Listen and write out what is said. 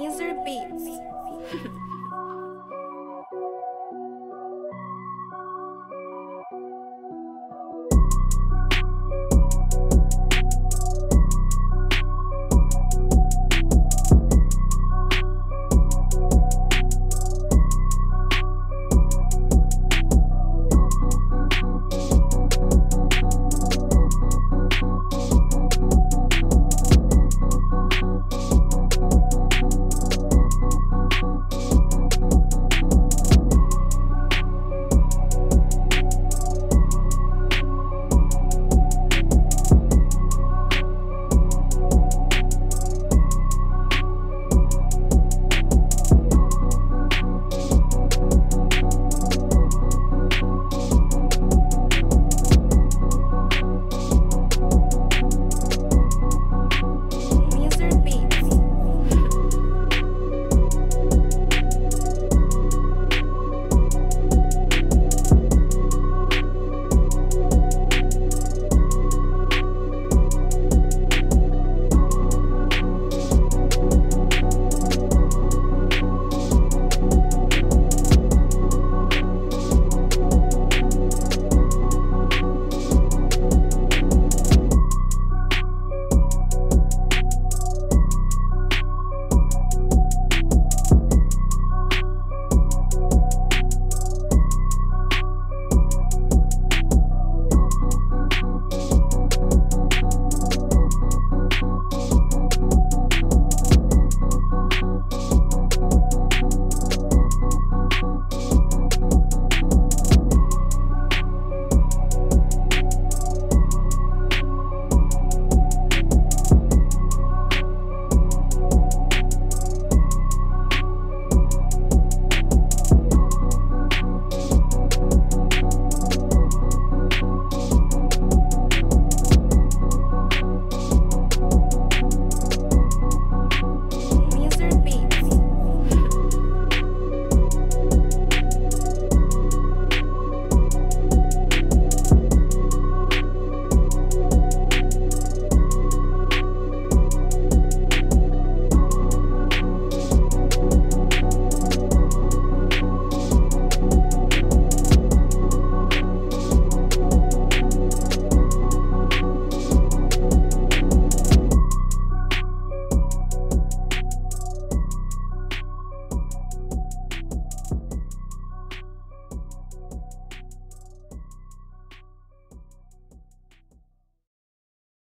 laser beats.